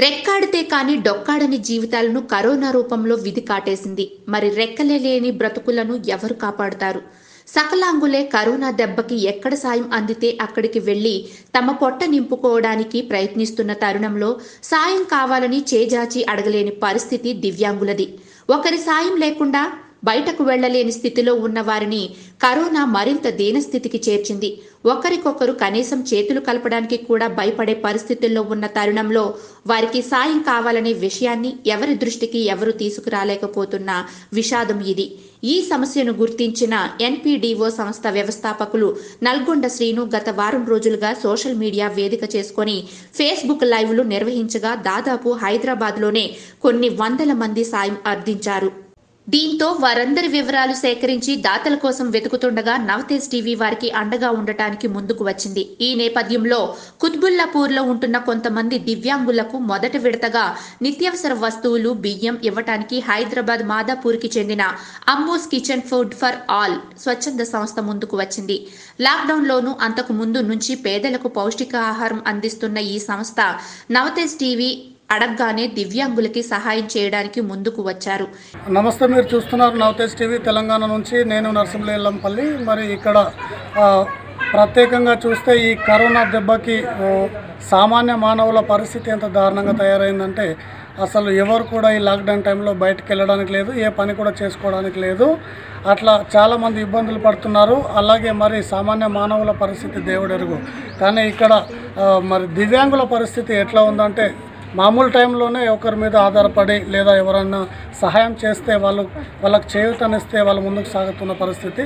రెక్కాడితే కాని డొక్కాడని జీవితాలను కరోనా రూపంలో విధి కాటేసింది. మరి రెక్కలే లేని బ్రతుకులను ఎవరు కాపాడుతారు? సకలాంగులే కరోనా దెబ్బకి ఎక్కడ సాయం అందితే అక్కడికి వెళ్లి తమ పొట్ట నింపుకోవడానికి ప్రయత్నిస్తున్న తరుణంలో సాయం కావాలని చేజాచి అడగలేని పరిస్థితి దివ్యాంగులది. ఒకరి సాయం లేకుండా బయటకు వెళ్లలేని స్థితిలో ఉన్న వారిని కరోనా మరింత దీనస్థితికి చేర్చింది. ఒకరికొకరు కనీసం చేతులు కలపడానికి కూడా భయపడే పరిస్థితుల్లో ఉన్న తరుణంలో వారికి సాయం కావాలనే విషయాన్ని ఎవరి దృష్టికి ఎవరు తీసుకురాలేకపోతున్న విషాదం ఇది. ఈ సమస్యను గుర్తించిన NPDO సంస్థ వ్యవస్థాపకులు నల్గొండ శ్రీను గత వారం రోజులుగా సోషల్ మీడియా వేదిక చేసుకుని ఫేస్బుక్ లైవ్లు నిర్వహించగా దాదాపు హైదరాబాద్లోనే కొన్ని వందల మంది సాయం అర్థించారు. దీంతో వారందరి వివరాలు సేకరించి దాతల కోసం వెతుకుతుండగా నవతేజ్ టీవీ వారికి అండగా ఉండటానికి ముందుకు వచ్చింది. ఈ నేపథ్యంలో కుత్బుల్లాపూర్లో ఉంటున్న కొంతమంది దివ్యాంగులకు మొదట విడతగా నిత్యావసర వస్తువులు, బియ్యం ఇవ్వటానికి హైదరాబాద్ మాదాపూర్కి చెందిన Ammu's kitchen food for all స్వచ్ఛంద సంస్థ ముందుకు వచ్చింది. లాక్డౌన్లోనూ అంతకు ముందు నుంచి పేదలకు పౌష్టికాహారం అందిస్తున్న ఈ సంస్థ నవతేజ్ టీవీ అడగగానే దివ్యాంగులకి సహాయం చేయడానికి ముందుకు వచ్చారు. నమస్తే, మీరు చూస్తున్నారు నవతేజ్ టీవీ తెలంగాణ నుంచి. నేను నరసింహలేలంపల్లి. మరి ఇక్కడ ప్రత్యేకంగా చూస్తే ఈ కరోనా దెబ్బకి సామాన్య మానవుల పరిస్థితి ఎంత దారుణంగా తయారైందంటే అసలు ఎవరు కూడా ఈ లాక్డౌన్ టైంలో బయటకు వెళ్ళడానికి లేదు, ఏ పని కూడా చేసుకోవడానికి లేదు. అట్లా చాలామంది ఇబ్బందులు పడుతున్నారు. అలాగే మరి సామాన్య మానవుల పరిస్థితి దేవుడెరుగు. కానీ ఇక్కడ మరి దివ్యాంగుల పరిస్థితి ఎట్లా ఉందంటే మామూలు టైంలోనే ఒకరి మీద ఆధారపడి లేదా ఎవరన్నా సహాయం చేస్తే వాళ్ళకి చేయూతనిస్తే వాళ్ళు ముందుకు సాగుతున్న పరిస్థితి.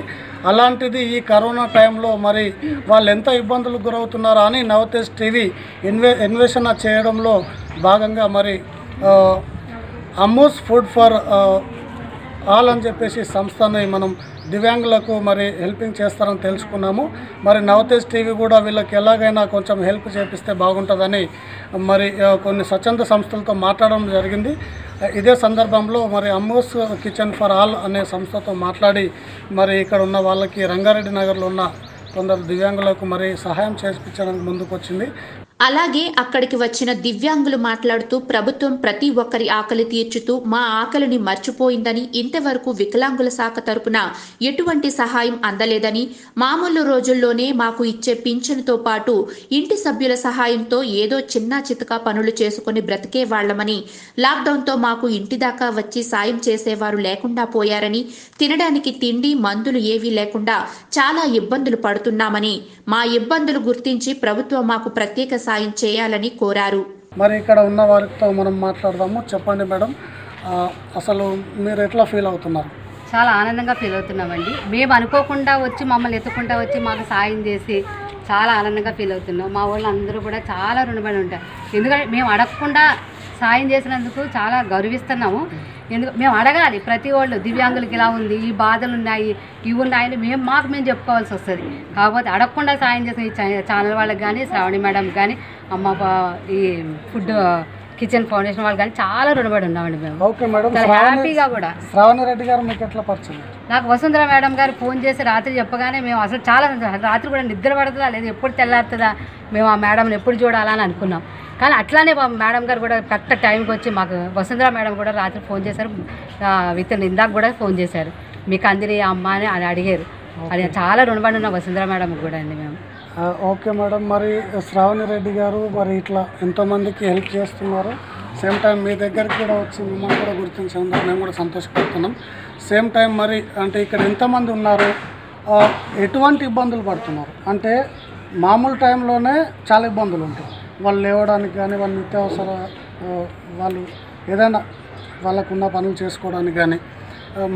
అలాంటిది ఈ కరోనా టైంలో మరి వాళ్ళు ఎంత ఇబ్బందులకు గురవుతున్నారో అని నవతేజ్ టీవీ అన్వేషణ చేయడంలో భాగంగా మరి అమ్మూస్ ఫుడ్ ఫర్ ఆల్ అని చెప్పేసి సంస్థని మనం దివ్యాంగులకు మరి హెల్పింగ్ చేస్తారని తెలుసుకున్నాము. మరి నవతేజ్ టీవీ కూడా వీళ్ళకి ఎలాగైనా కొంచెం హెల్ప్ చేపిస్తే బాగుంటుందని మరి కొన్ని స్వచ్ఛంద సంస్థలతో మాట్లాడడం జరిగింది. ఇదే సందర్భంలో మరి అమ్మూస్ కిచెన్ ఫర్ ఆల్ అనే సంస్థతో మాట్లాడి మరి ఇక్కడ ఉన్న వాళ్ళకి రంగారెడ్డి నగర్లో ఉన్న కొందరు దివ్యాంగులకు మరి సహాయం చేయించడానికి ముందుకు వచ్చింది. అలాగే అక్కడికి వచ్చిన దివ్యాంగులు మాట్లాడుతూ ప్రభుత్వం ప్రతి ఒక్కరి ఆకలి తీర్చుతూ మా ఆకలిని మర్చిపోయిందని, ఇంతవరకు వికలాంగుల శాఖ తరపున ఎటువంటి సహాయం అందలేదని, మామూలు రోజుల్లోనే మాకు ఇచ్చే పింఛన్తో పాటు ఇంటి సభ్యుల సహాయంతో ఏదో చిన్న చితకా పనులు చేసుకుని బ్రతికే వాళ్లమని, లాక్డౌన్తో మాకు ఇంటి దాకా వచ్చి సాయం చేసేవారు లేకుండా పోయారని, తినడానికి తిండి మందులు ఏవీ లేకుండా చాలా ఇబ్బందులు పడుతున్నామని, మా ఇబ్బందులు గుర్తించి ప్రభుత్వం మాకు ప్రత్యేక సాయం చేయాలని కోరారు. మరి ఇక్కడ ఉన్న వారితో మనం మాట్లాడదాము. చెప్పండి మేడం, అసలు మీరు ఎట్లా ఫీల్ అవుతున్నారు? చాలా ఆనందంగా ఫీల్ అవుతున్నామండి. మేము అనుకోకుండా వచ్చి మమ్మల్ని ఎత్తుకుంటా వచ్చి మాకు సాయం చేసి చాలా ఆనందంగా ఫీల్ అవుతున్నాం. మా వాళ్ళు అందరూ కూడా చాలా రుణపడి ఉంటారు. ఎందుకంటే మేము అడగకుండా సాయం చేసినందుకు చాలా గౌరవిస్తున్నాము. ఎందుకు మేము అడగాలి, ప్రతి వాళ్ళు దివ్యాంగులకి ఇలా ఉంది, ఈ బాధలు ఉన్నాయి, ఇవి ఉన్నాయని మాకు మేము చెప్పుకోవాల్సి వస్తుంది. కాకపోతే అడగకుండా సాయం చేసిన ఈ ఛానల్ వాళ్ళకి కానీ, శ్రావణి మేడం కానీ, అమ్మ ఈ ఫుడ్ కిచెన్ ఫౌండేషన్ వాళ్ళు కానీ చాలా రుణపడి ఉన్నామండి మేము. హ్యాపీగా కూడా శ్రావణి రెడ్డి గారు మీకు ఎట్లా పరిచయం? నాకు వసుంధర మేడం గారు ఫోన్ చేసి రాత్రి చెప్పగానే మేము అసలు చాలా రాత్రి కూడా నిద్ర పడుతుందా లేదా, ఎప్పుడు తెల్లారుతుందా, మేము ఆ మేడంని ఎప్పుడు చూడాలని అనుకున్నాం. కానీ అట్లానే మేడం గారు కూడా కరెక్ట్ టైంకి వచ్చి మాకు వసుంధర మేడం కూడా రాత్రి ఫోన్ చేశారు. వితన్ ఇందాక కూడా ఫోన్ చేశారు, మీకు అందిని అమ్మ అని అని అడిగారు. అది చాలా రుణపడి ఉన్న వసుంధర మేడం కూడా అండి మేము. ఓకే మేడం, మరి శ్రావణి రెడ్డి గారు మరి ఇట్లా ఎంతోమందికి హెల్ప్ చేస్తున్నారు. సేమ్ టైం మీ దగ్గరికి కూడా వచ్చి మిమ్మల్ని కూడా గుర్తించేందుకు మేము కూడా సంతోషపడుతున్నాం. సేమ్ టైం మరి అంటే ఇక్కడ ఎంతమంది ఉన్నారు, ఎటువంటి ఇబ్బందులు పడుతున్నారు అంటే మామూలు టైంలోనే చాలా ఇబ్బందులు ఉంటాయి. వాళ్ళు లేవడానికి కానీ, వాళ్ళ నిత్యావసర వాళ్ళు ఏదైనా వాళ్ళకున్న పనులు చేసుకోవడానికి కానీ,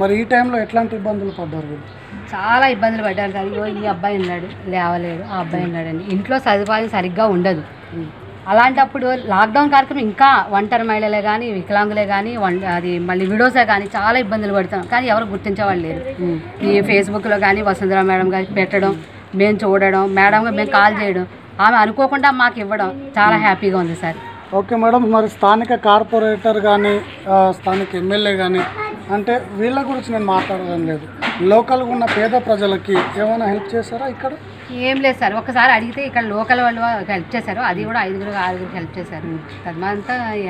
మరి ఈ టైంలో ఎట్లాంటి ఇబ్బందులు పడ్డారు వీళ్ళు? చాలా ఇబ్బందులు పడ్డారు సార్. అయ్యో ఈ అబ్బాయి ఉన్నాడు లేవలేడు, ఆ అబ్బాయి ఉన్నాడని, ఇంట్లో సదుపాయం సరిగ్గా ఉండదు. అలాంటప్పుడు లాక్డౌన్ కార్యక్రమం ఇంకా ఒంటరి మహిళలే కానీ, వికలాంగులే కానీ, అది మళ్ళీ విడోసే కానీ చాలా ఇబ్బందులు పడుతున్నాం. కానీ ఎవరు గుర్తించేవాళ్ళు లేరు. ఈ ఫేస్బుక్లో కానీ వసుంధర మేడం గారికి పెట్టడం, మేము చూడడం, మేడంగా మేము కాల్ చేయడం, ఆమె అనుకోకుండా మాకు ఇవ్వడం చాలా హ్యాపీగా ఉంది సార్. ఓకే మేడం, మరి స్థానిక కార్పొరేటర్ కానీ, స్థానిక ఎమ్మెల్యే కానీ అంటే వీళ్ళ గురించి నేను మాట్లాడడం లేదు. లోకల్ ఉన్న పేద ప్రజలకి ఏమైనా హెల్ప్ చేశారా ఇక్కడ? ఏం లేదు సార్, ఒకసారి అడిగితే ఇక్కడ లోకల్ వాళ్ళు హెల్ప్ చేశారు, అది కూడా 5-6 హెల్ప్ చేశారు, తద్వారా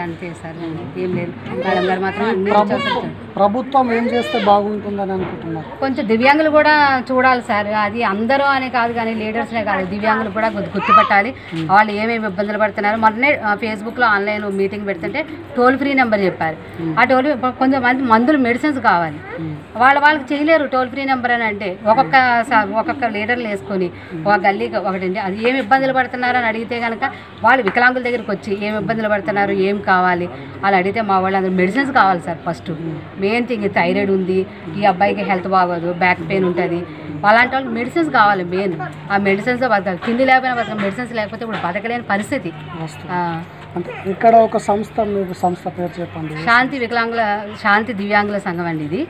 అంతే సార్, ఏం లేదు. వాళ్ళందరూ మాత్రం ప్రభుత్వం ఏం చేస్తే బాగుంటుందని అనుకుంటున్నారు? కొంచెం దివ్యాంగులు కూడా చూడాలి సార్, అది అందరూ అనే కాదు కానీ లీడర్స్నే కాదు దివ్యాంగులు కూడా గుర్తుపట్టాలి, వాళ్ళు ఏమేమి ఇబ్బందులు పడుతున్నారు. మొన్నే ఫేస్బుక్లో ఆన్లైన్ మీటింగ్ పెడుతుంటే టోల్ ఫ్రీ నెంబర్ చెప్పారు, ఆ టోల్ కొంచెం మందులు మెడిసిన్స్ కావాలి, వాళ్ళకి చేయలేరు టోల్ ఫ్రీ నెంబర్ అని. అంటే ఒక్కొక్క లీడర్లు వేసుకొని ఒక గల్లీకి ఒకటంటే అది ఏమి ఇబ్బందులు పడుతున్నారు అని అడిగితే కనుక వాళ్ళు వికలాంగుల దగ్గరికి వచ్చి ఏమి ఇబ్బందులు పడుతున్నారు, ఏం కావాలి వాళ్ళు అడిగితే మా వాళ్ళు అందరూ మెడిసిన్స్ కావాలి sir first main thing. Thyroid ఉంది, ఈ అబ్బాయికి హెల్త్ బాగోదు, బ్యాక్ పెయిన్ ఉంటుంది, అలాంటి వాళ్ళు మెడిసిన్స్ కావాలి మెయిన్. ఆ మెడిసిన్స్ బతకాలి, తిండి లేకపోయినా బతకాలి, మెడిసిన్స్ లేకపోతే ఇప్పుడు బతకలేని పరిస్థితి. అంటే ఇక్కడ ఒక సంస్థ, మీరు సంస్థ పేరు చెప్పండి. శాంతి దివ్యాంగుల సంఘం అండి ఇది.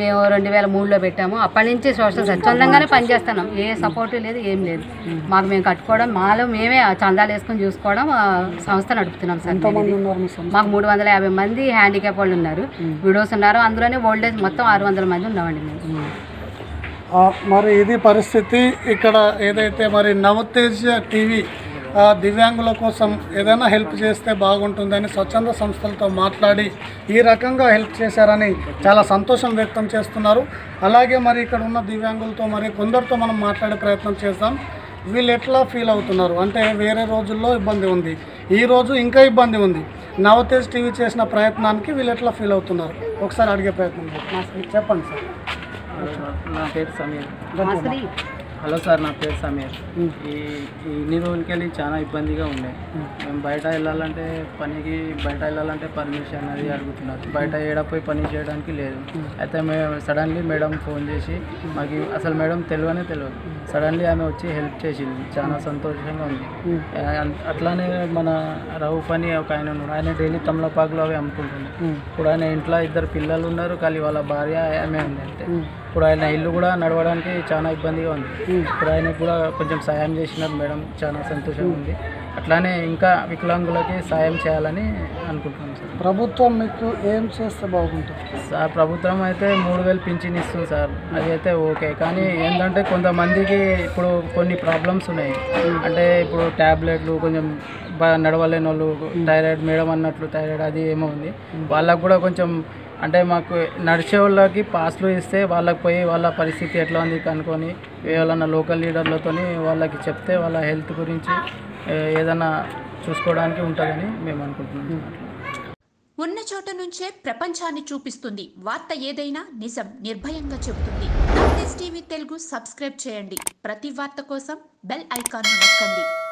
మేము 2003లో పెట్టాము, అప్పటి నుంచి సోషల్ స్వచ్ఛందంగానే పనిచేస్తున్నాం, ఏ సపోర్టు లేదు, ఏం లేదు మాకు. మేము కట్టుకోవడం మాలో మేమే చందాలు వేసుకొని చూసుకోవడం, సంస్థ నడుపుతున్నాం సార్. మాకు 350 మంది హ్యాండిక్యాప్ వాళ్ళు ఉన్నారు, విడోస్ ఉన్నారు, అందులోనే ఓల్డ్ ఏజ్ మొత్తం 600 మంది ఉన్నామండి మేము. మరి ఇది పరిస్థితి ఇక్కడ ఏదైతే. మరి నవతేజ్ టీవీ దివ్యాంగుల కోసం ఏదైనా హెల్ప్ చేస్తే బాగుంటుందని స్వచ్ఛంద సంస్థలతో మాట్లాడి ఈ రకంగా హెల్ప్ చేశారని చాలా సంతోషం వ్యక్తం చేస్తున్నారు. అలాగే మరి ఇక్కడ ఉన్న దివ్యాంగులతో మరి కొందరితో మనం మాట్లాడే ప్రయత్నం చేస్తాం, వీళ్ళు ఎట్లా ఫీల్ అవుతున్నారు అంటే వేరే రోజుల్లో ఇబ్బంది ఉంది, ఈరోజు ఇంకా ఇబ్బంది ఉంది, నవతేజ్ టీవీ చేసిన ప్రయత్నానికి వీళ్ళు ఎట్లా ఫీల్ అవుతున్నారు ఒకసారి అడిగే ప్రయత్నం చెప్పండి సార్. నా పేరు సమీర్. హలో సార్, నా పేరు సమీర్. ఇన్ని రోజులకెళ్ళి చాలా ఇబ్బందిగా ఉండే, మేము బయట వెళ్ళాలంటే పనికి పర్మిషన్ అది అడుగుతున్నారు, బయట ఏడపోయి పని చేయడానికి లేదు. అయితే మేము సడన్లీ మేడం ఫోన్ చేసి, మాకు అసలు మేడం తెలియదు, సడన్లీ ఆమె వచ్చి హెల్ప్ చేసింది, చాలా సంతోషంగా ఉంది. అట్లానే మన రఘుఫ్ అని ఒక ఆయన ఉన్నాడు, ఆయన డైలీ తమలపాకులు అవి అమ్ముకుంటున్నాడు. ఇప్పుడు ఆయన ఇంట్లో 2 పిల్లలు ఉన్నారు, కానీ వాళ్ళ భార్య ఆమె ఉంది అంతే. ఇప్పుడు ఆయన ఇల్లు కూడా నడవడానికి చాలా ఇబ్బందిగా ఉంది, ఇప్పుడు ఆయన కూడా కొంచెం సాయం చేసినారు మేడం, చాలా సంతోషం ఉంది. అట్లానే ఇంకా వికలాంగులకి సాయం చేయాలని అనుకుంటున్నాం సార్. ప్రభుత్వం మీకు ఏం చేస్తే బాగుంటుంది సార్? ప్రభుత్వం అయితే 3000 పింఛన్ ఇస్తుంది సార్, అది అయితే ఓకే, కానీ ఏంటంటే కొంతమందికి ఇప్పుడు కొన్ని ప్రాబ్లమ్స్ ఉన్నాయి, అంటే ఇప్పుడు ట్యాబ్లెట్లు, కొంచెం నడవలేని వాళ్ళు, థైరాయిడ్ మేడం అన్నట్లు థైరాయిడ్ అది ఏమో ఉంది, వాళ్ళకు కూడా కొంచెం అంటే మాకు నడిచే వాళ్ళకి పాస్లు ఇస్తే వాళ్ళకి పోయి వాళ్ళ పరిస్థితి ఎట్లా ఉంది కనుక్కొని ఎవరన్నా లోకల్ లీడర్లతో వాళ్ళకి చెప్తే వాళ్ళ హెల్త్ గురించి ఏదైనా చూసుకోవడానికి ఉంటుందని మేము అనుకుంటున్నాం. ఉన్న చోట నుంచే ప్రపంచాన్ని చూపిస్తుంది వార్త, ఏదైనా నిజం నిర్భయంగా చెబుతుంది. నవతేజ్ టీవీ తెలుగు సబ్స్క్రైబ్ చేయండి, ప్రతి వార్త కోసం బెల్ ఐకాన్ నొక్కండి.